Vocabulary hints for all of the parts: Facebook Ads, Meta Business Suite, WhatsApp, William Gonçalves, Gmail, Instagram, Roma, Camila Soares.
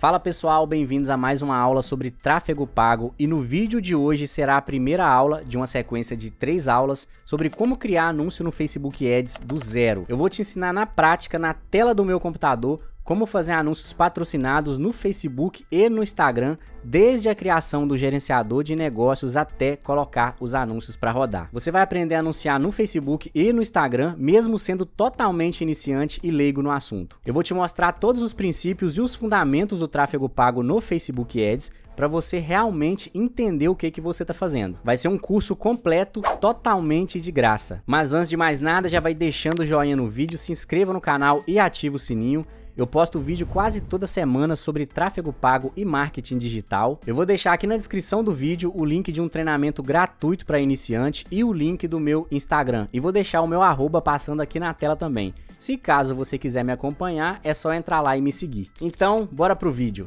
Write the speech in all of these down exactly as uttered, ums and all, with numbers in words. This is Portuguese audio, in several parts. Fala pessoal, bem-vindos a mais uma aula sobre tráfego pago e no vídeo de hoje será a primeira aula de uma sequência de três aulas sobre como criar anúncio no Facebook Ads do zero. Eu vou te ensinar na prática, na tela do meu computador, como fazer anúncios patrocinados no Facebook e no Instagram, desde a criação do gerenciador de negócios até colocar os anúncios para rodar. Você vai aprender a anunciar no Facebook e no Instagram, mesmo sendo totalmente iniciante e leigo no assunto. Eu vou te mostrar todos os princípios e os fundamentos do tráfego pago no Facebook Ads, para você realmente entender o que, que você está fazendo. Vai ser um curso completo, totalmente de graça. Mas antes de mais nada, já vai deixando o joinha no vídeo, se inscreva no canal e ativa o sininho. Eu posto vídeo quase toda semana sobre tráfego pago e marketing digital. Eu vou deixar aqui na descrição do vídeo o link de um treinamento gratuito para iniciante e o link do meu Instagram. E vou deixar o meu arroba passando aqui na tela também. Se caso você quiser me acompanhar, é só entrar lá e me seguir. Então, bora pro vídeo.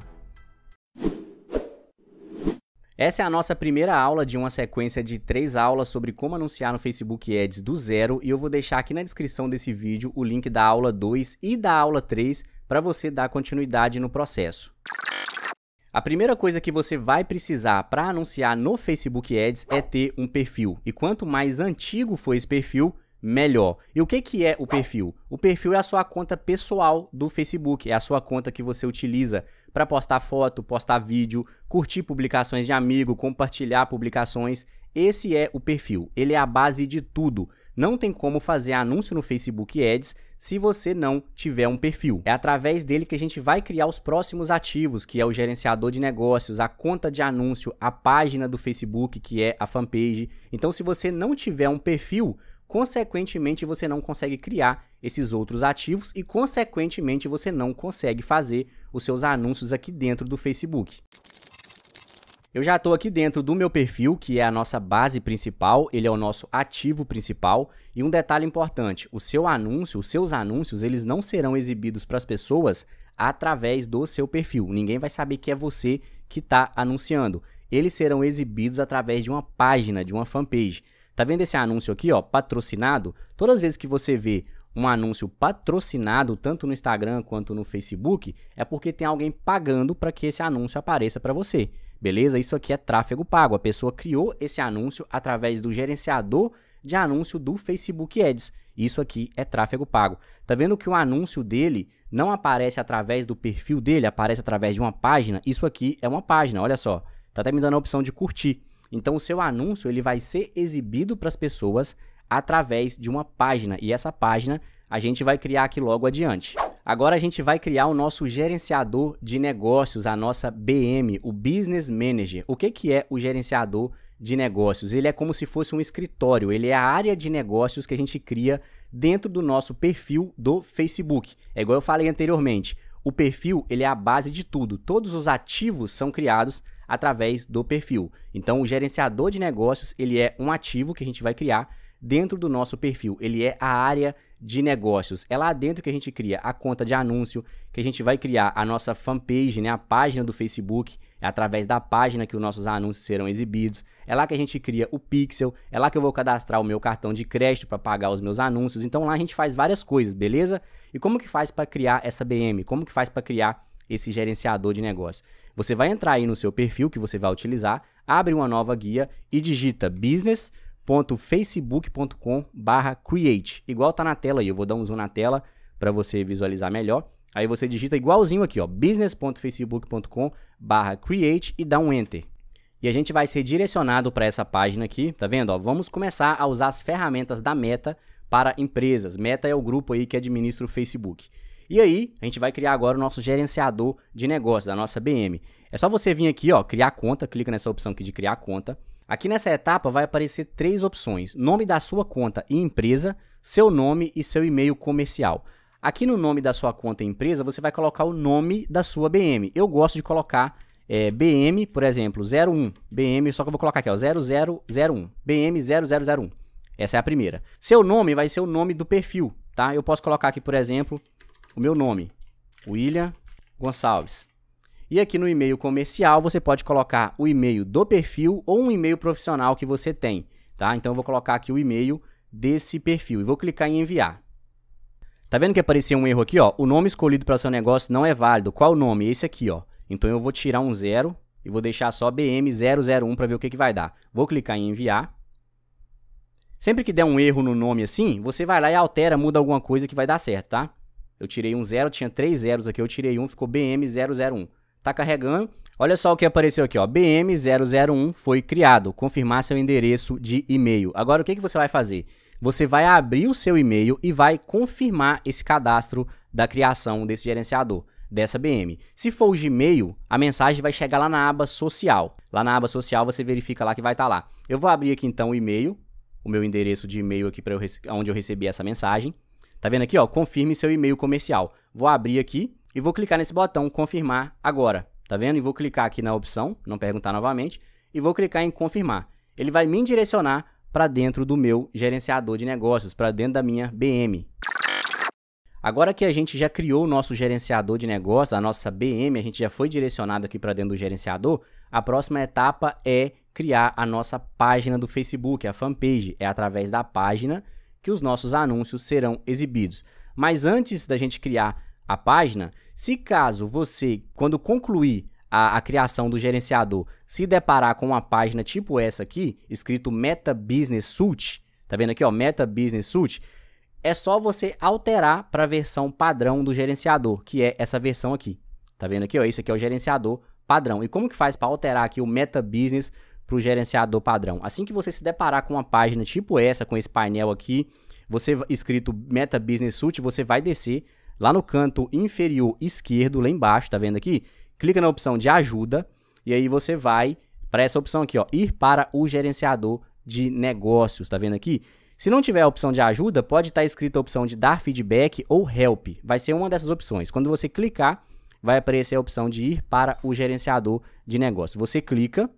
Essa é a nossa primeira aula de uma sequência de três aulas sobre como anunciar no Facebook Ads do zero e eu vou deixar aqui na descrição desse vídeo o link da aula dois e da aula três para você dar continuidade no processo. A primeira coisa que você vai precisar para anunciar no Facebook Ads é ter um perfil e quanto mais antigo for esse perfil, melhor. E o que que é o perfil? O perfil é a sua conta pessoal do Facebook, é a sua conta que você utiliza para postar foto, postar vídeo, curtir publicações de amigo, compartilhar publicações. Esse é o perfil, ele é a base de tudo. Não tem como fazer anúncio no Facebook Ads se você não tiver um perfil. É através dele que a gente vai criar os próximos ativos, que é o gerenciador de negócios, a conta de anúncio, a página do Facebook, que é a fanpage. Então, se você não tiver um perfil, consequentemente você não consegue criar esses outros ativos e consequentemente você não consegue fazer os seus anúncios aqui dentro do Facebook. Eu já estou aqui dentro do meu perfil, que é a nossa base principal, ele é o nosso ativo principal. E um detalhe importante, o seu anúncio, os seus anúncios, eles não serão exibidos para as pessoas através do seu perfil. Ninguém vai saber que é você que está anunciando. Eles serão exibidos através de uma página, de uma fanpage. Tá vendo esse anúncio aqui, ó, patrocinado? Todas as vezes que você vê um anúncio patrocinado, tanto no Instagram quanto no Facebook, é porque tem alguém pagando para que esse anúncio apareça para você. Beleza? Isso aqui é tráfego pago. A pessoa criou esse anúncio através do gerenciador de anúncio do Facebook Ads. Isso aqui é tráfego pago. Tá vendo que o anúncio dele não aparece através do perfil dele, aparece através de uma página? Isso aqui é uma página, olha só. Tá até me dando a opção de curtir. Então, o seu anúncio ele vai ser exibido para as pessoas através de uma página. E essa página a gente vai criar aqui logo adiante. Agora a gente vai criar o nosso gerenciador de negócios, a nossa B M, o Business Manager. O que, que é o gerenciador de negócios? Ele é como se fosse um escritório, ele é a área de negócios que a gente cria dentro do nosso perfil do Facebook. É igual eu falei anteriormente, o perfil ele é a base de tudo. Todos os ativos são criados através do perfil. Então, o gerenciador de negócios, ele é um ativo que a gente vai criar dentro do nosso perfil. Ele é a área de negócios. É lá dentro que a gente cria a conta de anúncio, que a gente vai criar a nossa fanpage, né, a página do Facebook, é através da página que os nossos anúncios serão exibidos. É lá que a gente cria o pixel, é lá que eu vou cadastrar o meu cartão de crédito para pagar os meus anúncios. Então, lá a gente faz várias coisas, beleza? E como que faz para criar essa B M? Como que faz para criar esse gerenciador de negócio? Você vai entrar aí no seu perfil que você vai utilizar, abre uma nova guia e digita business ponto facebook ponto com barra create, igual tá na tela aí, eu vou dar um zoom na tela para você visualizar melhor. Aí você digita igualzinho aqui, ó, business ponto facebook ponto com barra create e dá um enter. E a gente vai ser direcionado para essa página aqui, tá vendo? Ó, vamos começar a usar as ferramentas da Meta para empresas. Meta é o grupo aí que administra o Facebook. E aí, a gente vai criar agora o nosso gerenciador de negócios, a nossa B M. É só você vir aqui, ó, criar conta, clica nessa opção aqui de criar conta. Aqui nessa etapa vai aparecer três opções, nome da sua conta e empresa, seu nome e seu e-mail comercial. Aqui no nome da sua conta e empresa, você vai colocar o nome da sua B M. Eu gosto de colocar é, B M, por exemplo, zero um, B M, só que eu vou colocar aqui, ó, zero zero zero um, B M zero zero zero um. Essa é a primeira. Seu nome vai ser o nome do perfil, tá? Eu posso colocar aqui, por exemplo, o meu nome, William Gonçalves. E aqui no e-mail comercial, você pode colocar o e-mail do perfil ou um e-mail profissional que você tem, tá? Então, eu vou colocar aqui o e-mail desse perfil e vou clicar em enviar. Tá vendo que apareceu um erro aqui, ó? O nome escolhido para o seu negócio não é válido. Qual o nome? Esse aqui, ó. Então eu vou tirar um zero e vou deixar só B M zero zero um para ver o que, que vai dar. Vou clicar em enviar. Sempre que der um erro no nome assim, você vai lá e altera, muda alguma coisa que vai dar certo, tá? Eu tirei um zero, tinha três zeros aqui, eu tirei um, ficou B M zero zero um. Tá carregando. Olha só o que apareceu aqui, ó. B M zero zero um foi criado. Confirmar seu endereço de e-mail. Agora o que, que você vai fazer? Você vai abrir o seu e-mail e vai confirmar esse cadastro da criação desse gerenciador, dessa B M. Se for o Gmail, a mensagem vai chegar lá na aba social. Lá na aba social você verifica lá que vai estar lá. Eu vou abrir aqui então o e-mail, o meu endereço de e-mail aqui para onde eu recebi essa mensagem. Tá vendo aqui, ó? Confirme seu e-mail comercial. Vou abrir aqui e vou clicar nesse botão confirmar agora. Tá vendo? E vou clicar aqui na opção, não perguntar novamente, e vou clicar em confirmar. Ele vai me direcionar para dentro do meu gerenciador de negócios, para dentro da minha B M. Agora que a gente já criou o nosso gerenciador de negócios, a nossa B M, a gente já foi direcionado aqui para dentro do gerenciador, a próxima etapa é criar a nossa página do Facebook, a fanpage. É através da página que os nossos anúncios serão exibidos. Mas antes da gente criar a página, se caso você, quando concluir a, a criação do gerenciador, se deparar com uma página tipo essa aqui, escrito Meta Business Suite, tá vendo aqui, ó, Meta Business Suite, é só você alterar para a versão padrão do gerenciador, que é essa versão aqui. Tá vendo aqui? Ó, esse aqui é o gerenciador padrão. E como que faz para alterar aqui o Meta Business para o gerenciador padrão? Assim que você se deparar com uma página tipo essa, com esse painel aqui, você escrito Meta Business Suite, você vai descer lá no canto inferior esquerdo, lá embaixo, tá vendo aqui? Clica na opção de ajuda e aí você vai para essa opção aqui, ó, ir para o gerenciador de negócios, tá vendo aqui? Se não tiver a opção de ajuda, pode estar escrita a opção de dar feedback ou help. Vai ser uma dessas opções. Quando você clicar, vai aparecer a opção de ir para o gerenciador de negócios. Você clica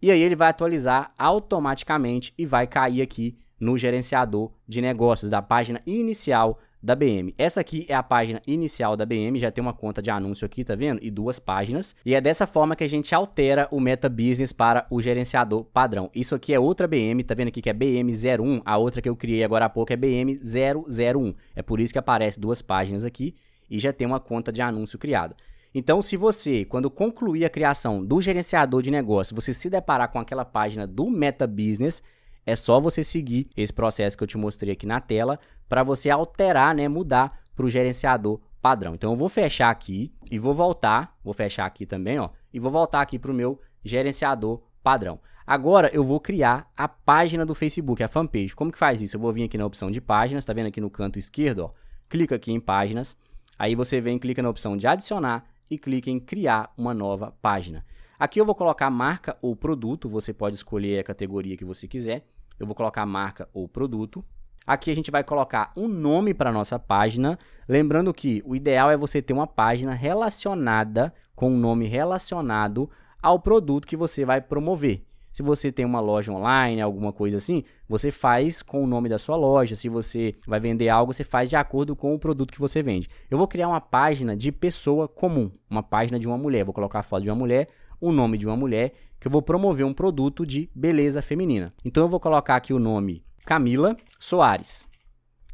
e aí ele vai atualizar automaticamente e vai cair aqui no gerenciador de negócios, da página inicial da B M. Essa aqui é a página inicial da B M, já tem uma conta de anúncio aqui, tá vendo? E duas páginas. E é dessa forma que a gente altera o Meta Business para o gerenciador padrão. Isso aqui é outra B M, tá vendo aqui que é B M zero um, a outra que eu criei agora há pouco é B M zero zero um. É por isso que aparece duas páginas aqui e já tem uma conta de anúncio criada. Então, se você, quando concluir a criação do gerenciador de negócio, você se deparar com aquela página do Meta Business, é só você seguir esse processo que eu te mostrei aqui na tela para você alterar, né, mudar para o gerenciador padrão. Então eu vou fechar aqui e vou voltar, vou fechar aqui também, ó, e vou voltar aqui para o meu gerenciador padrão. Agora eu vou criar a página do Facebook, a fanpage. Como que faz isso? Eu vou vir aqui na opção de páginas, tá vendo aqui no canto esquerdo, ó, clica aqui em páginas, aí você vem, clica na opção de adicionar e clica em criar uma nova página. Aqui eu vou colocar marca ou produto, você pode escolher a categoria que você quiser. Eu vou colocar marca ou produto. Aqui a gente vai colocar um nome para a nossa página. Lembrando que o ideal é você ter uma página relacionada, com um nome relacionado ao produto que você vai promover. Se você tem uma loja online, alguma coisa assim, você faz com o nome da sua loja. Se você vai vender algo, você faz de acordo com o produto que você vende. Eu vou criar uma página de pessoa comum, uma página de uma mulher. Vou colocar a foto de uma mulher, o nome de uma mulher, que eu vou promover um produto de beleza feminina. Então eu vou colocar aqui o nome Camila Soares.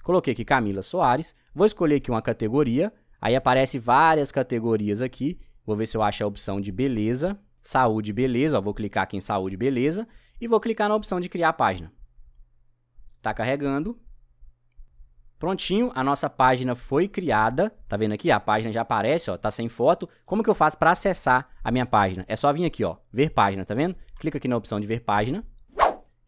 Coloquei aqui Camila Soares, vou escolher aqui uma categoria, aí aparece várias categorias aqui, vou ver se eu acho a opção de beleza, saúde, beleza, ó, vou clicar aqui em saúde, beleza, e vou clicar na opção de criar a página. Tá carregando. Prontinho, a nossa página foi criada, tá vendo aqui? A página já aparece, ó, tá sem foto. Como que eu faço para acessar a minha página? É só vir aqui, ó, ver página, tá vendo? Clica aqui na opção de ver página.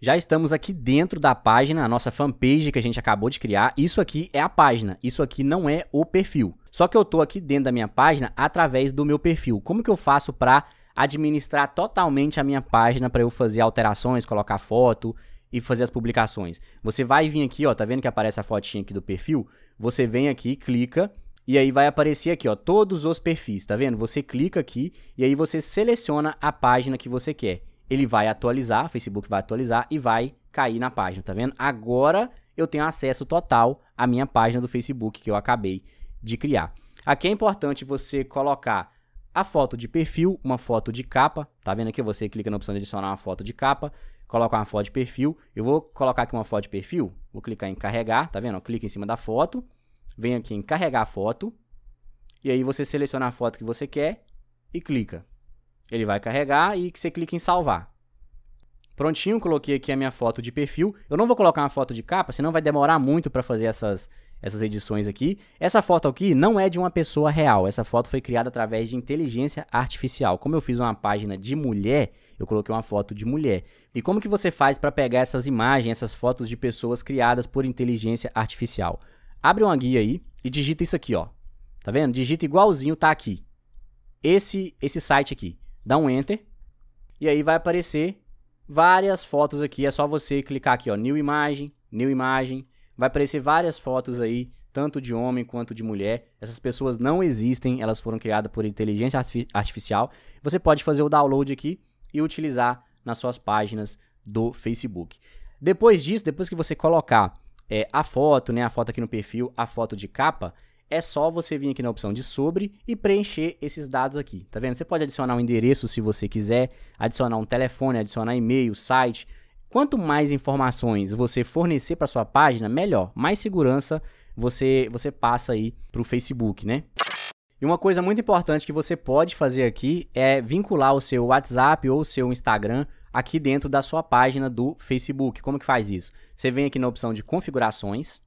Já estamos aqui dentro da página, a nossa fanpage que a gente acabou de criar. Isso aqui é a página, isso aqui não é o perfil. Só que eu tô aqui dentro da minha página através do meu perfil. Como que eu faço para administrar totalmente a minha página, para eu fazer alterações, colocar foto e fazer as publicações? Você vai vir aqui, ó, tá vendo que aparece a fotinha aqui do perfil? Você vem aqui, clica, e aí vai aparecer aqui, ó, todos os perfis, tá vendo? Você clica aqui, e aí você seleciona a página que você quer. Ele vai atualizar, o Facebook vai atualizar e vai cair na página, tá vendo? Agora eu tenho acesso total à minha página do Facebook que eu acabei de criar. Aqui é importante você colocar a foto de perfil, uma foto de capa, tá vendo aqui? Você clica na opção de adicionar uma foto de capa, coloca uma foto de perfil. Eu vou colocar aqui uma foto de perfil, vou clicar em carregar, tá vendo? Clica em cima da foto, vem aqui em carregar a foto, e aí você seleciona a foto que você quer e clica. Ele vai carregar e você clica em salvar. Prontinho, coloquei aqui a minha foto de perfil. Eu não vou colocar uma foto de capa, senão vai demorar muito para fazer essas, essas edições aqui. Essa foto aqui não é de uma pessoa real. Essa foto foi criada através de inteligência artificial. Como eu fiz uma página de mulher, eu coloquei uma foto de mulher. E como que você faz para pegar essas imagens, essas fotos de pessoas criadas por inteligência artificial? Abre uma guia aí e digita isso aqui, ó. Tá vendo? Digita igualzinho, tá aqui. Esse, esse site aqui. Dá um Enter. E aí vai aparecer várias fotos aqui, é só você clicar aqui, ó, New Imagem, New Imagem, vai aparecer várias fotos aí, tanto de homem quanto de mulher. Essas pessoas não existem, elas foram criadas por inteligência artificial. Você pode fazer o download aqui e utilizar nas suas páginas do Facebook. Depois disso, depois que você colocar é, a foto, né, a foto aqui no perfil, a foto de capa, é só você vir aqui na opção de sobre e preencher esses dados aqui, tá vendo? Você pode adicionar um endereço se você quiser, adicionar um telefone, adicionar e-mail, site. Quanto mais informações você fornecer para sua página, melhor. Mais segurança você, você passa aí para o Facebook, né? E uma coisa muito importante que você pode fazer aqui é vincular o seu WhatsApp ou o seu Instagram aqui dentro da sua página do Facebook. Como que faz isso? Você vem aqui na opção de configurações.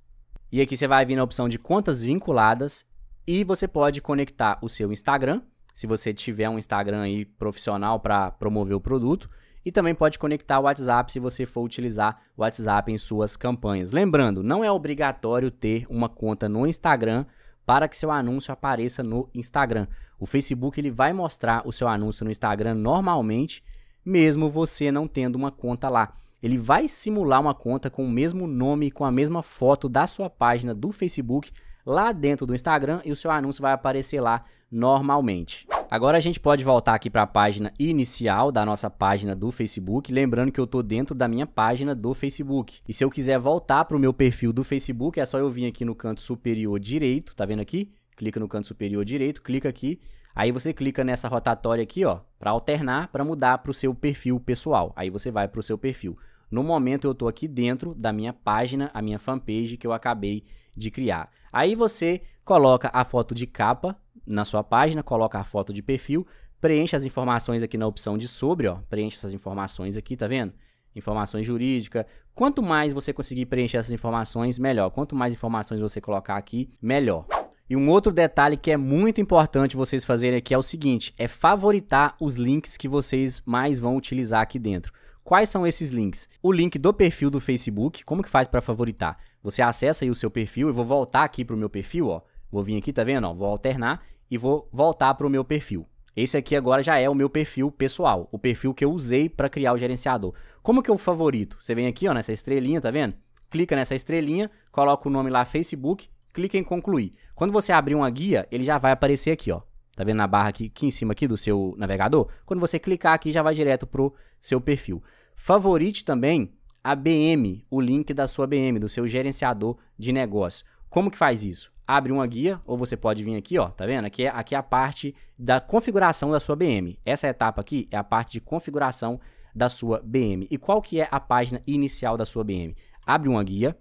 E aqui você vai vir na opção de contas vinculadas e você pode conectar o seu Instagram, se você tiver um Instagram aí profissional para promover o produto, e também pode conectar o WhatsApp se você for utilizar o WhatsApp em suas campanhas. Lembrando, não é obrigatório ter uma conta no Instagram para que seu anúncio apareça no Instagram. O Facebook ele vai mostrar o seu anúncio no Instagram normalmente, mesmo você não tendo uma conta lá. Ele vai simular uma conta com o mesmo nome e com a mesma foto da sua página do Facebook lá dentro do Instagram e o seu anúncio vai aparecer lá normalmente. Agora a gente pode voltar aqui para a página inicial da nossa página do Facebook, lembrando que eu estou dentro da minha página do Facebook. E se eu quiser voltar para o meu perfil do Facebook, é só eu vir aqui no canto superior direito, tá vendo aqui? Clica no canto superior direito, clica aqui. Aí você clica nessa rotatória aqui, ó, para alternar, para mudar para o seu perfil pessoal. Aí você vai para o seu perfil. No momento eu estou aqui dentro da minha página, a minha fanpage que eu acabei de criar. Aí você coloca a foto de capa na sua página, coloca a foto de perfil, preenche as informações aqui na opção de sobre, ó, preenche essas informações aqui, tá vendo? Informações jurídicas. Quanto mais você conseguir preencher essas informações, melhor. Quanto mais informações você colocar aqui, melhor. E um outro detalhe que é muito importante vocês fazerem aqui é o seguinte, é favoritar os links que vocês mais vão utilizar aqui dentro. Quais são esses links? O link do perfil do Facebook, como que faz para favoritar? Você acessa aí o seu perfil, eu vou voltar aqui para o meu perfil, ó. Vou vir aqui, tá vendo? Ó, vou alternar e vou voltar para o meu perfil. Esse aqui agora já é o meu perfil pessoal, o perfil que eu usei para criar o gerenciador. Como que eu favorito? Você vem aqui, ó, nessa estrelinha, tá vendo? Clica nessa estrelinha, coloca o nome lá Facebook, clica em concluir. Quando você abrir uma guia, ele já vai aparecer aqui, ó. Tá vendo na barra aqui, aqui em cima aqui do seu navegador? Quando você clicar aqui, já vai direto pro seu perfil. Favorite também a B M, o link da sua B M, do seu gerenciador de negócio. Como que faz isso? Abre uma guia, ou você pode vir aqui, ó, tá vendo? Aqui é, aqui é a parte da configuração da sua B M. Essa etapa aqui é a parte de configuração da sua B M. E qual que é a página inicial da sua B M? Abre uma guia.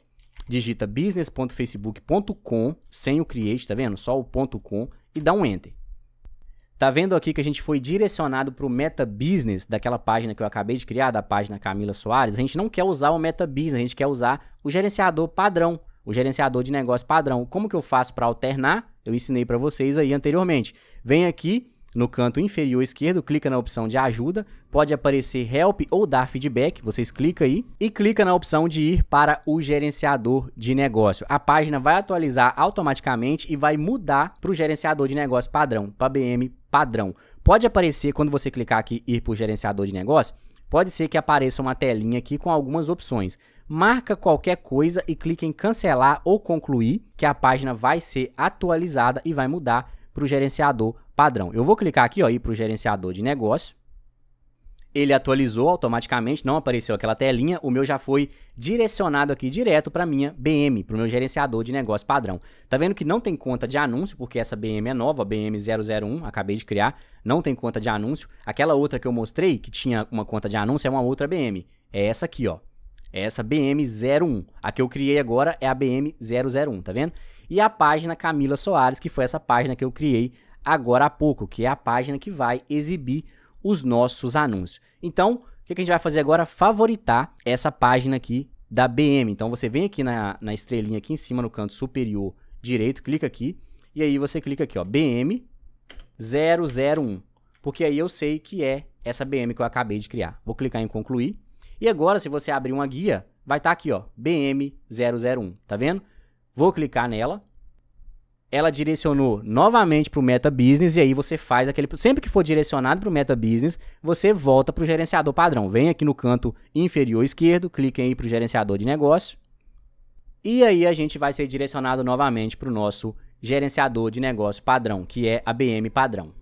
Digita business ponto facebook ponto com, sem o create, tá vendo? Só o .com e dá um Enter. Tá vendo aqui que a gente foi direcionado para o Meta Business, daquela página que eu acabei de criar, da página Camila Soares. A gente não quer usar o Meta Business, a gente quer usar o gerenciador padrão, o gerenciador de negócio padrão. Como que eu faço para alternar? Eu ensinei para vocês aí anteriormente. Vem aqui no canto inferior esquerdo, clica na opção de ajuda, pode aparecer help ou dar feedback, vocês clicam aí e clica na opção de ir para o gerenciador de negócio. A página vai atualizar automaticamente e vai mudar para o gerenciador de negócio padrão, para B M padrão. Pode aparecer, quando você clicar aqui ir para o gerenciador de negócio, pode ser que apareça uma telinha aqui com algumas opções. Marca qualquer coisa e clica em cancelar ou concluir, que a página vai ser atualizada e vai mudar para o gerenciador padrão. Eu vou clicar aqui, ó, ir para o gerenciador de negócio. Ele atualizou automaticamente, não apareceu aquela telinha. O meu já foi direcionado aqui direto para a minha B M, para o meu gerenciador de negócio padrão. Tá vendo que não tem conta de anúncio, porque essa B M é nova, a B M zero zero um, acabei de criar, não tem conta de anúncio. Aquela outra que eu mostrei, que tinha uma conta de anúncio, é uma outra B M. É essa aqui, ó. É essa B M zero um. A que eu criei agora é a B M zero zero um, tá vendo? E a página Camila Soares, que foi essa página que eu criei agora há pouco, que é a página que vai exibir os nossos anúncios. Então, o que a gente vai fazer agora? Favoritar essa página aqui da B M. Então, você vem aqui na, na estrelinha aqui em cima, no canto superior direito, clica aqui, e aí você clica aqui, ó, B M zero zero um, porque aí eu sei que é essa B M que eu acabei de criar. Vou clicar em concluir, e agora, se você abrir uma guia, vai estar aqui, ó, B M zero zero um, tá vendo? Vou clicar nela, ela direcionou novamente para o Meta Business, e aí você faz aquele... Sempre que for direcionado para o Meta Business, você volta para o gerenciador padrão. Vem aqui no canto inferior esquerdo, clica aí para o gerenciador de negócio, e aí a gente vai ser direcionado novamente para o nosso gerenciador de negócio padrão, que é a B M padrão.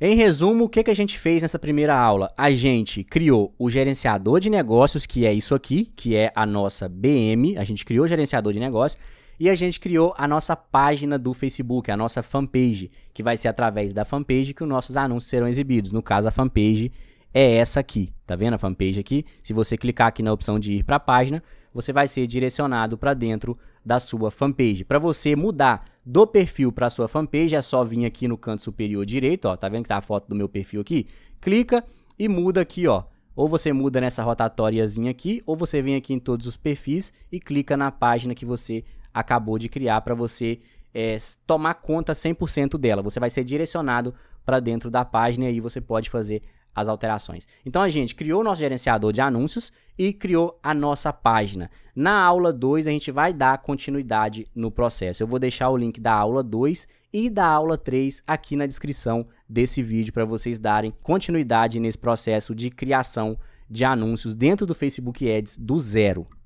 Em resumo, o que que a gente fez nessa primeira aula? A gente criou o gerenciador de negócios, que é isso aqui, que é a nossa B M, a gente criou o gerenciador de negócios, e a gente criou a nossa página do Facebook, a nossa fanpage, que vai ser através da fanpage que os nossos anúncios serão exibidos. No caso, a fanpage é essa aqui, tá vendo a fanpage aqui? Se você clicar aqui na opção de ir para a página, você vai ser direcionado para dentro da sua fanpage. Para você mudar do perfil para a sua fanpage, é só vir aqui no canto superior direito, ó, tá vendo que tá a foto do meu perfil aqui? Clica e muda aqui, ó. Ou você muda nessa rotatóriazinha aqui, ou você vem aqui em todos os perfis e clica na página que você acabou de criar para você é, tomar conta cem por cento dela. Você vai ser direcionado para dentro da página e aí você pode fazer as alterações. Então a gente criou o nosso gerenciador de anúncios e criou a nossa página. Na aula dois a gente vai dar continuidade no processo. Eu vou deixar o link da aula dois e da aula três aqui na descrição desse vídeo para vocês darem continuidade nesse processo de criação de anúncios dentro do Facebook Ads do zero.